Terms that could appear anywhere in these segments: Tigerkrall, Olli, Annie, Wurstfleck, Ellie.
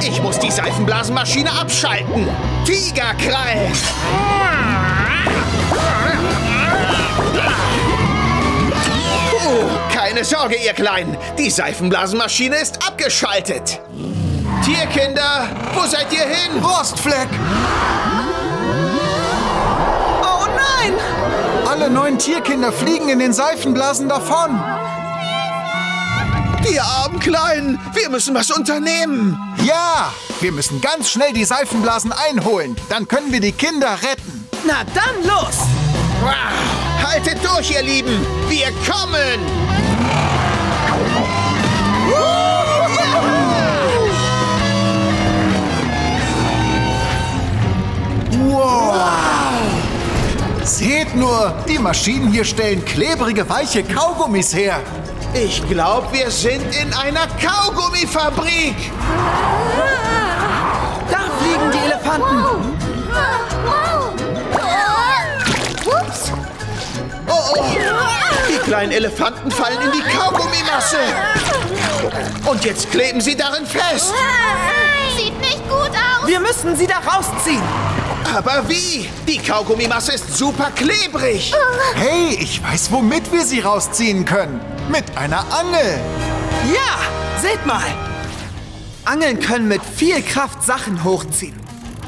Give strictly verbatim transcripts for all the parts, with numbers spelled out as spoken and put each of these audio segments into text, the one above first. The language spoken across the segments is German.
Ich muss die Seifenblasenmaschine abschalten. Tigerkrall! Oh, keine Sorge, ihr Kleinen. Die Seifenblasenmaschine ist abgeschaltet. Tierkinder, wo seid ihr hin? Wurstfleck! Oh nein! Alle neun Tierkinder fliegen in den Seifenblasen davon. Ihr armen Kleinen, wir müssen was unternehmen. Ja, wir müssen ganz schnell die Seifenblasen einholen. Dann können wir die Kinder retten. Na dann los! Wow. Haltet durch, ihr Lieben. Wir kommen! Wow. Wow! Seht nur, die Maschinen hier stellen klebrige, weiche Kaugummis her. Ich glaube, wir sind in einer Kaugummifabrik. Da fliegen die Elefanten. Ups. Oh, oh. Die kleinen Elefanten fallen in die Kaugummimasse. Und jetzt kleben sie darin fest. Sieht nicht gut aus. Wir müssen sie da rausziehen. Aber wie? Die Kaugummimasse ist super klebrig. Hey, ich weiß, womit wir sie rausziehen können. Mit einer Angel. Ja, seht mal. Angeln können mit viel Kraft Sachen hochziehen,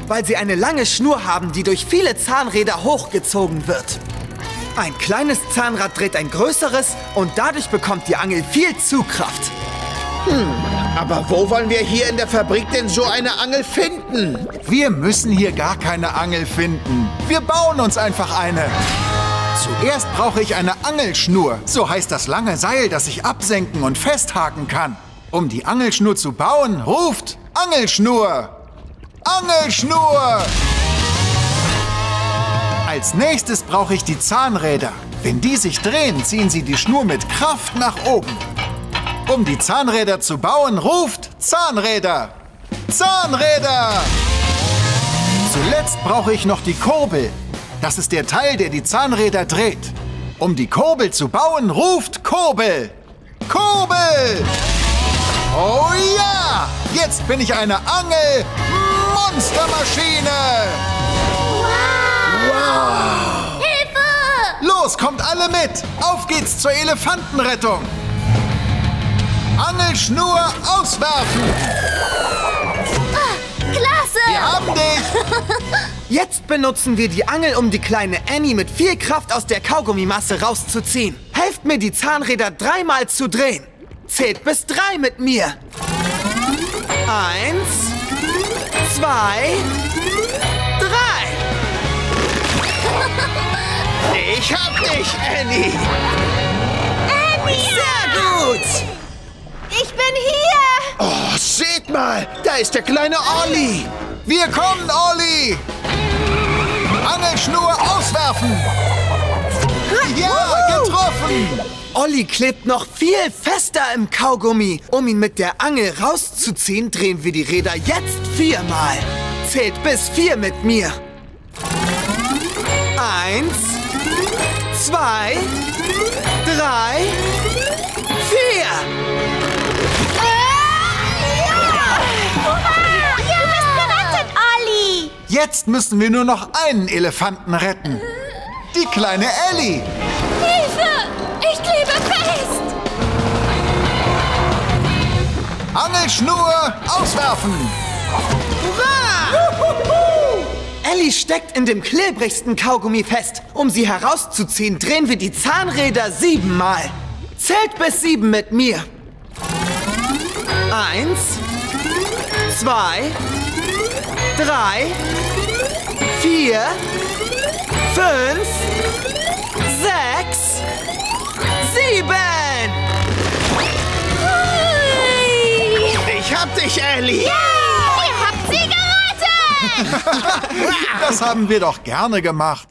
weil sie eine lange Schnur haben, die durch viele Zahnräder hochgezogen wird. Ein kleines Zahnrad dreht ein größeres und dadurch bekommt die Angel viel Zugkraft. Hm, aber wo wollen wir hier in der Fabrik denn so eine Angel finden? Wir müssen hier gar keine Angel finden. Wir bauen uns einfach eine. Zuerst brauche ich eine Angelschnur, so heißt das lange Seil, das ich absenken und festhaken kann. Um die Angelschnur zu bauen, ruft Angelschnur! Angelschnur! Als nächstes brauche ich die Zahnräder. Wenn die sich drehen, ziehen sie die Schnur mit Kraft nach oben. Um die Zahnräder zu bauen, ruft Zahnräder! Zahnräder! Zuletzt brauche ich noch die Kurbel. Das ist der Teil, der die Zahnräder dreht. Um die Kurbel zu bauen, ruft Kurbel! Kurbel! Oh ja! Jetzt bin ich eine Angel-Monstermaschine! Wow! Wow! Hilfe! Los, kommt alle mit! Auf geht's zur Elefantenrettung! Angelschnur auswerfen! Klasse! Wir haben dich! Jetzt benutzen wir die Angel, um die kleine Annie mit viel Kraft aus der Kaugummimasse rauszuziehen. Helft mir, die Zahnräder dreimal zu drehen. Zählt bis drei mit mir. Eins, zwei, drei. Ich hab dich, Annie! Annie! Sehr gut! Ich bin hier! Oh, seht mal! Da ist der kleine Olli! Wir kommen, Olli! Angelschnur auswerfen! Ja, getroffen! Olli klebt noch viel fester im Kaugummi. Um ihn mit der Angel rauszuziehen, drehen wir die Räder jetzt viermal. Zählt bis vier mit mir. Eins, zwei, drei, vier! Jetzt müssen wir nur noch einen Elefanten retten. Die kleine Ellie. Hilfe! Ich klebe fest! Angelschnur auswerfen! Hurra! Ellie steckt in dem klebrigsten Kaugummi fest. Um sie herauszuziehen, drehen wir die Zahnräder siebenmal. Zählt bis sieben mit mir. Eins, zwei, drei, vier, fünf, sechs, sieben. Hui. Ich hab dich, Ellie. Yeah. Ihr habt sie gerettet. Das haben wir doch gerne gemacht.